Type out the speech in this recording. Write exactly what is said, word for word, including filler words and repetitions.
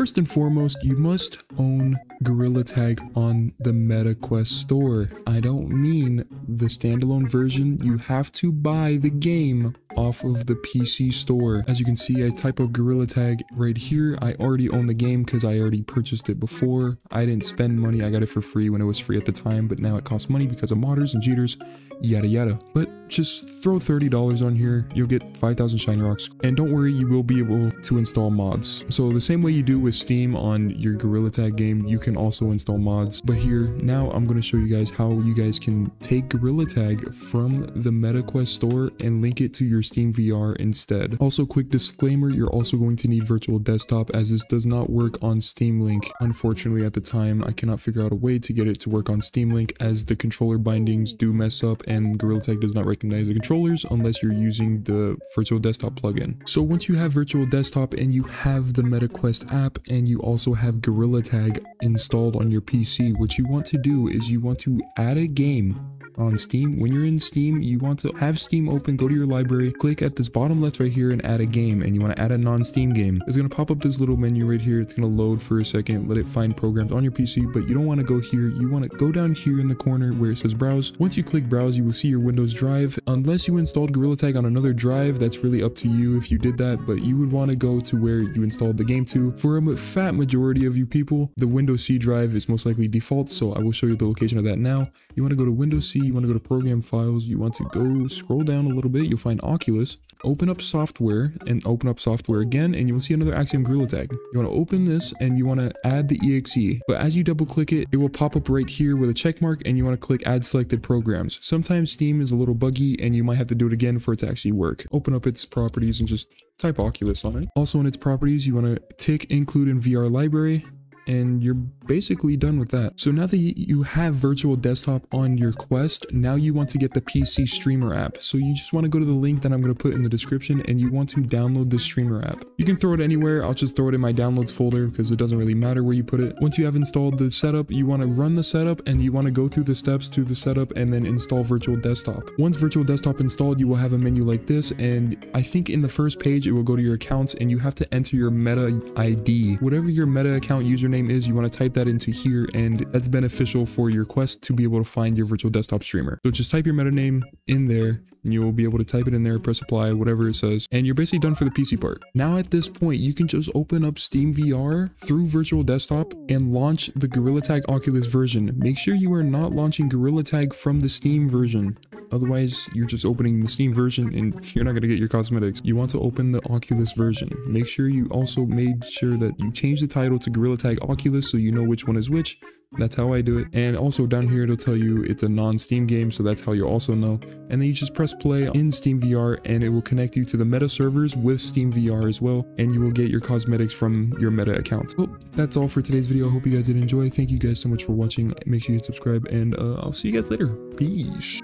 First and foremost, you must own Gorilla Tag on the Meta Quest store. I don't mean the standalone version. You have to buy the game off of the P C store. As you can see, I type up Gorilla Tag right here. I already own the game because I already purchased it before. I didn't spend money. I got it for free when it was free at the time, but now it costs money because of modders and cheaters, yada yada. But just throw thirty dollars on here. You'll get five thousand shiny rocks. And don't worry, you will be able to install mods. So the same way you do with Steam on your Gorilla Tag game, you can also install mods. But here, now I'm going to show you guys how you guys can take Gorilla Tag from the Meta Quest store and link it to your Steam V R instead. Also, quick disclaimer, you're also going to need Virtual Desktop, as this does not work on Steam Link. Unfortunately, at the time, I cannot figure out a way to get it to work on Steam Link, as the controller bindings do mess up and Gorilla Tag does not recognize the controllers unless you're using the Virtual Desktop plugin. So once you have Virtual Desktop and you have the Meta Quest app and you also have Gorilla Tag installed on your P C, what you want to do is you want to add a game on Steam. When you're in Steam, you want to have Steam open, go to your library, click at this bottom left right here and add a game, and you want to add a non-Steam game. It's going to pop up this little menu right here. It's going to load for a second, let it find programs on your P C, but you don't want to go here. You want to go down here in the corner where it says browse. Once you click browse, you will see your Windows drive. Unless you installed Gorilla Tag on another drive, that's really up to you if you did that, but you would want to go to where you installed the game to. For a fat majority of you people, the Windows C drive is most likely default, so I will show you the location of that now. You want to go to Windows C, you want to go to program files, you want to go scroll down a little bit, you'll find Oculus, open up software and open up software again, and you will see another Axiom Gorilla Tag. You want to open this and you want to add the E X E, but as you double click it, it will pop up right here with a check mark, and you want to click add selected programs. Sometimes Steam is a little buggy and you might have to do it again for it to actually work. Open up its properties and just type Oculus on it. Also in its properties, you want to tick include in V R library, and you're basically done with that. So now that you have Virtual Desktop on your Quest, now you want to get the P C Streamer app. So you just want to go to the link that I'm going to put in the description, and you want to download the Streamer app. You can throw it anywhere. I'll just throw it in my downloads folder because it doesn't really matter where you put it. Once you have installed the setup, you want to run the setup, and you want to go through the steps to the setup and then install Virtual Desktop. Once Virtual Desktop installed, you will have a menu like this, and I think in the first page, it will go to your accounts, and you have to enter your Meta I D. Whatever your Meta account username name is, you want to type that into here, and that's beneficial for your Quest to be able to find your Virtual Desktop streamer. So just type your meta name in there, and you'll be able to type it in there, press apply, whatever it says, and you're basically done for the P C part. Now at this point, you can just open up Steam V R through Virtual Desktop and launch the Gorilla Tag Oculus version. Make sure you are not launching Gorilla Tag from the Steam version. Otherwise, you're just opening the Steam version and you're not going to get your cosmetics. You want to open the Oculus version. Make sure you also made sure that you change the title to Gorilla Tag Oculus so you know which one is which. That's how I do it. And also down here, it'll tell you it's a non-Steam game, so that's how you'll also know. And then you just press play in Steam V R, and it will connect you to the Meta servers with Steam V R as well, and you will get your cosmetics from your Meta account. Well, that's all for today's video. I hope you guys did enjoy. Thank you guys so much for watching. Make sure you subscribe, and uh, I'll see you guys later. Peace.